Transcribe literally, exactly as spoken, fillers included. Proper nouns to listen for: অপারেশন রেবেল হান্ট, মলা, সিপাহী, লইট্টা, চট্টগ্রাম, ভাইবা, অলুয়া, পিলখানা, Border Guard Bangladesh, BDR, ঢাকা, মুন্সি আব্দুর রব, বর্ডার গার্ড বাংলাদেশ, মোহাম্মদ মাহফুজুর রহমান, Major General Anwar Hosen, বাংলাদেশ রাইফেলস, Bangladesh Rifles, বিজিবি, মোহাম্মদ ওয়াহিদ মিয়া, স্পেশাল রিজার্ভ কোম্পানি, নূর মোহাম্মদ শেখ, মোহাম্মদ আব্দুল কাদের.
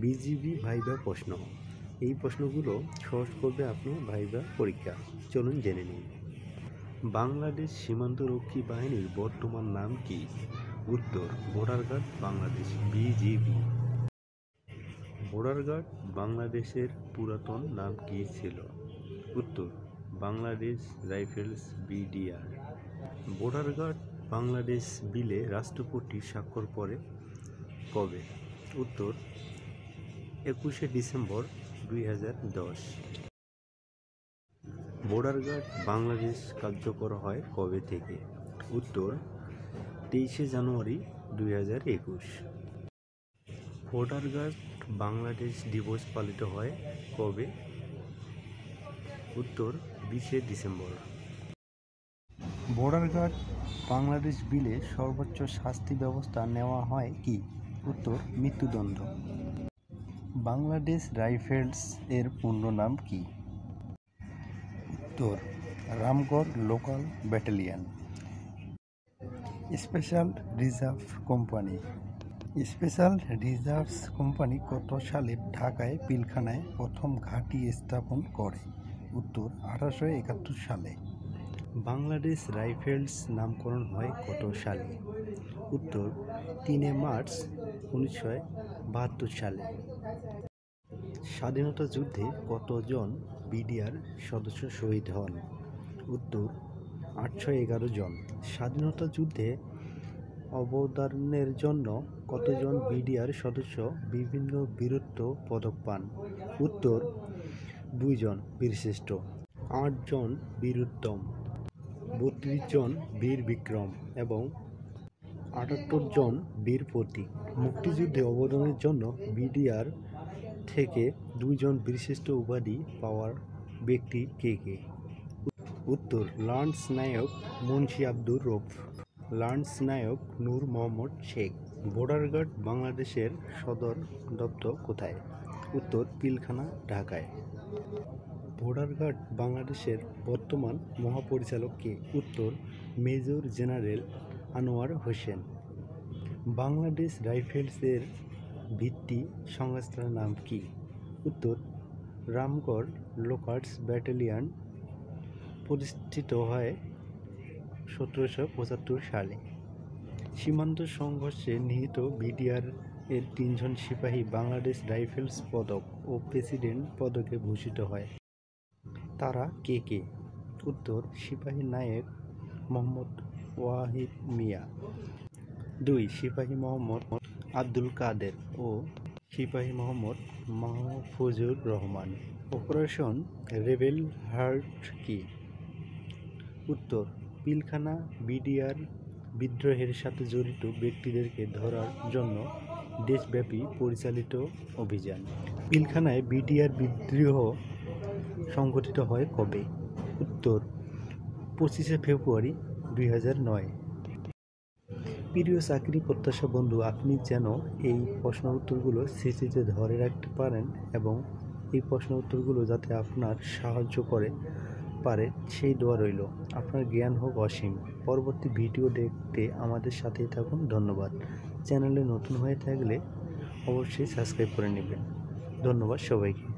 বিজিবি ভাইবা প্রশ্ন। এই প্রশ্নগুলো সহজ করবে আপনার ভাইবা পরীক্ষা। চলুন জেনে নিন। বাংলাদেশ সীমান্তরক্ষী বাহিনীর বর্তমান নাম কি? উত্তর, বর্ডার গার্ড বাংলাদেশ বিজিবি। Border guard বাংলাদেশের পুরাতন নাম কি ছিল? উত্তর, বাংলাদেশ রাইফেলস BDR. বর্ডার গার্ড বাংলাদেশ বিলে রাষ্ট্রপতি স্বাক্ষর করে কবে? উত্তর, একুশে ডিসেম্বর দুই হাজার দশ। বর্ডার গার্ড বাংলাদেশ কার্যকর হয় কবে থেকে? উত্তর, তেইশে জানুয়ারি দুই হাজার একুশ। বর্ডার গার্ড বাংলাদেশ দিবস পালিত হয় কবে? উত্তর, বিশে ডিসেম্বর। বর্ডার গার্ড বাংলাদেশ বিলে সর্বোচ্চ শাস্তি ব্যবস্থা নেওয়া হয় কি? উত্তর, মৃত্যুদণ্ড। বাংলাদেশ রাইফেলস এর পূর্ণ নাম কি? উত্তর, রামকল local battalion স্পেশাল রিজার্ভ কোম্পানি। Special reserves company কত সালে ঢাকায় পিলখানায় প্রথম ঘাঁটি স্থাপন করে? উত্তর, আঠারোশো একাত্তর সালে। বাংলাদেশ রাইফেলস নামকরণ হয় কত সালে? উত্তর, তিনে মার্চ উনিশশো বাহাত্তর সালে। স্বাধীনতা যুদ্ধে কতজন বিডিআর সদস্য শহীদ হন? উত্তর, আটশো এগারো জন। স্বাধীনতা যুদ্ধে অবদানের জন্য কতজন বিডিআর সদস্য বিভিন্ন বীরত্ব পদক পান? উত্তর, দুইজন বীরশ্রেষ্ঠ, আটজন বীরুত্তম, বত্রিশ জন বীর বিক্রম এবং আটাত্তর জন বীর প্রতীক। মুক্তিযুদ্ধে অবদানের জন্য বিডিআর থেকে দুইজন বীরশ্রেষ্ঠ উপাধি পাওয়ার ব্যক্তি কে কে? উত্তর, লান্স নায়ক মুন্সি আব্দুর রব, লান্স নায়ক নূর মোহাম্মদ শেখ। বর্ডার গার্ড বাংলাদেশের সদর দপ্তর কোথায়? উত্তর, পিলখানা, ঢাকায়। বর্ডার গার্ড বাংলাদেশের বর্তমান মহাপরিচালক কে? উত্তর, মেজর জেনারেল আনোয়ার হোসেন। বাংলাদেশ রাইফেলসের ভিত্তি সংস্থার নাম কি? উত্তর, রামকল লোকার্স ব্যাটালিয়ন, প্রতিষ্ঠিত হয় সতেরোশো পঁচাত্তর সালে। সীমান্ত সংঘর্ষে নিহত বিডিআর এর তিনজন সিপাহী বাংলাদেশ রাইফেলস পদক ও প্রেসিডেন্ট পদকে ভূষিত হয়, তারা কে কে? উত্তর, সিপাহী নায়েক মোহাম্মদ ওয়াহিদ মিয়া, দুই সিপাহী মোহাম্মদ আব্দুল কাদের ও সিপাহী মোহাম্মদ মাহফুজুর রহমান। Operation rebel heart কি? উত্তর, পিলখানা বিডিআর বিদ্রোহের সাথে জড়িত ব্যক্তিদেরকে ধরার জন্য দেশব্যাপী পরিচালিত অভিযান। পিলখানায় বিডিআর বিদ্রোহ সংঘটিত হয় কবে? উত্তর, পঁচিশে ফেব্রুয়ারি দুই হাজার নয়। প্রিয় চাকরি প্রত্যাশা বন্ধু, আপনি যেন এই প্রশ্ন উত্তরগুলো স্মৃতিতে ধরে রাখতে পারেন এবং এই প্রশ্ন উত্তরগুলো যাতে আপনার সাহায্য করে পারে সেই দোয়া রইল। আপনার জ্ঞান হোক অসীম। পরবর্তী ভিডিও দেখতে আমাদের সাথেই থাকুন। ধন্যবাদ। চ্যানেলে নতুন হয়ে থাকলে অবশ্যই সাবস্ক্রাইব করে নেবেন। ধন্যবাদ সবাইকে।